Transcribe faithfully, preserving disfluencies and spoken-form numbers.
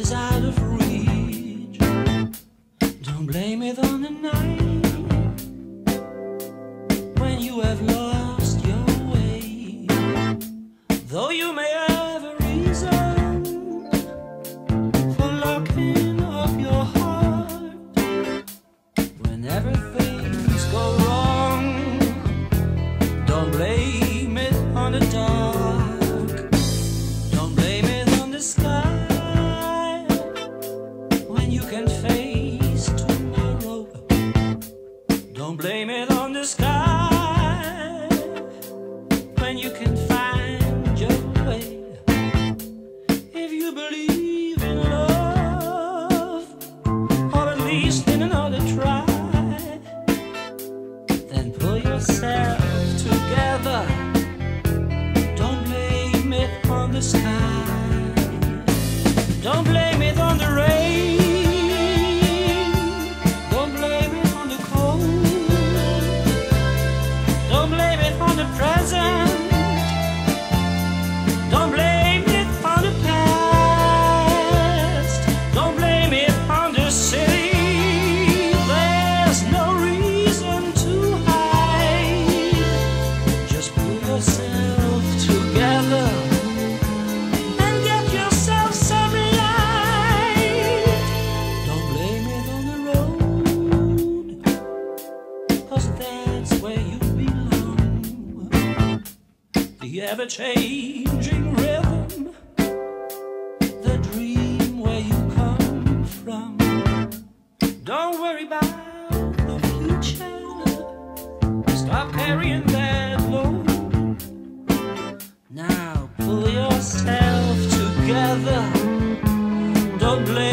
is out of reach. Don't blame it on the night when you have lost your way. Though you may have a reason for locking up your heart, whenever things go wrong, don't blame it on the dark. Don't blame it on the sky when you can find your way. If you believe in love, or at least in another try, then pull yourself together. Don't blame it on the sky. Don't blame it on the rain. The ever-changing rhythm, the dream where you come from. Don't worry about the future, stop carrying that load. Now pull yourself together, don't blame